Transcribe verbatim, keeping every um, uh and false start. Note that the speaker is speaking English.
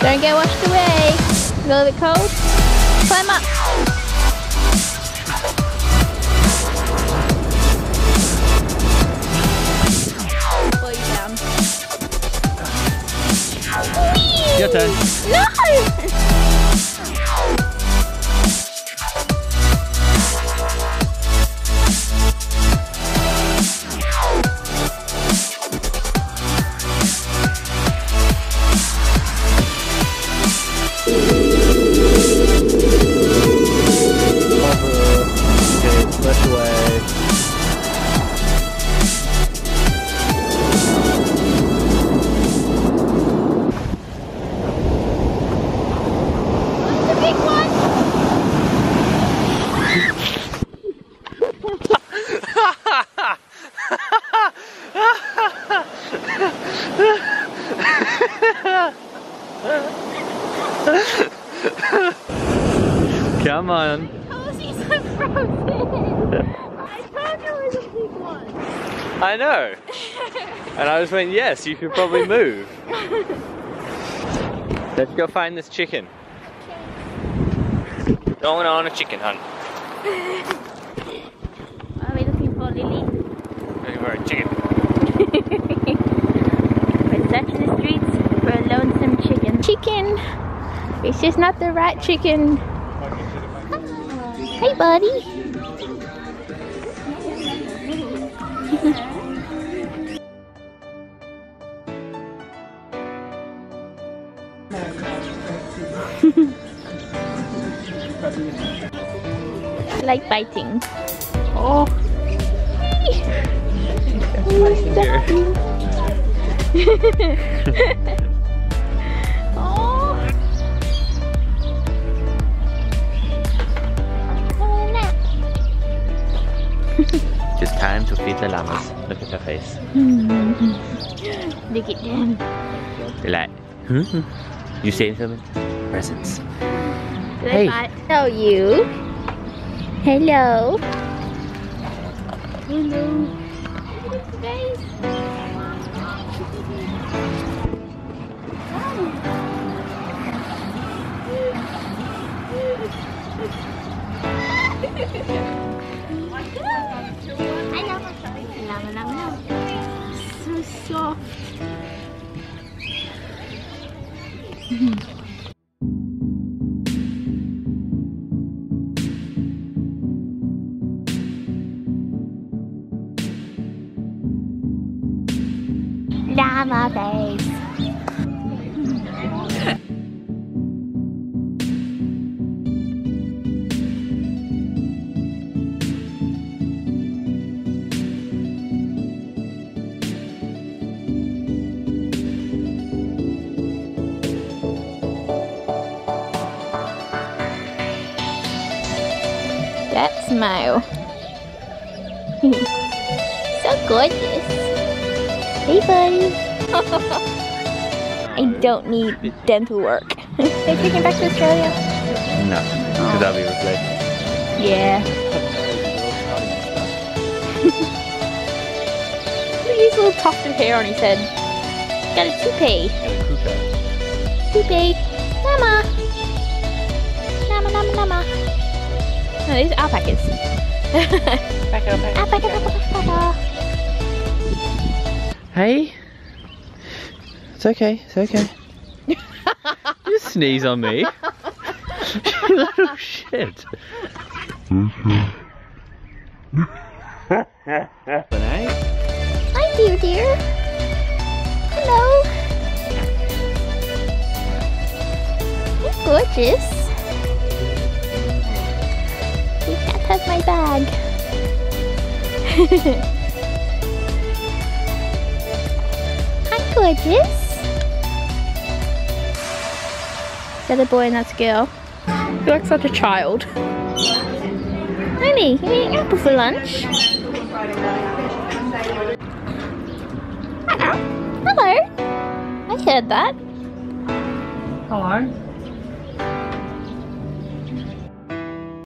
Don't get washed away. It's a little bit cold. Climb up. Blow you down. Whee! Your turn. Come on. I told you so frozen. I told you it was a big one. I know. And I just went, yes, you could probably move. Let's go find this chicken. Okay. Going on a chicken hunt. Are we looking for Lily? Looking for a chicken. We're searching the streets for a lonesome chicken. Chicken! It's just not the right chicken. Hey, buddy. Like biting. Oh. It's time to feed the llamas. Look at their face. Mm-hmm. Look at them. They're like, hmm? You saved them presents. Did hey. I tell you? Hello. Hello. Look at his face. So soft. Llama face. That smile. So gorgeous. Hey, buddy. I don't need dental work. Are they taking back to Australia? No, because I'll be replaced. Yeah. Look at his little tuft of hair on his head. Got a toupee. Toupee. Llama. Llama, llama, llama. No, these are alpacas. Alpaca, alpaca, alpaca, alpaca. Hey. It's okay, it's okay. You just sneeze on me. You little shit. Hi, dear, dear. Hello. You're gorgeous. That's my bag. Hi, gorgeous. The other boy and that's a girl. You look such a child. Honey, you eating apple for lunch? Hello. Hello. I heard that. Hello.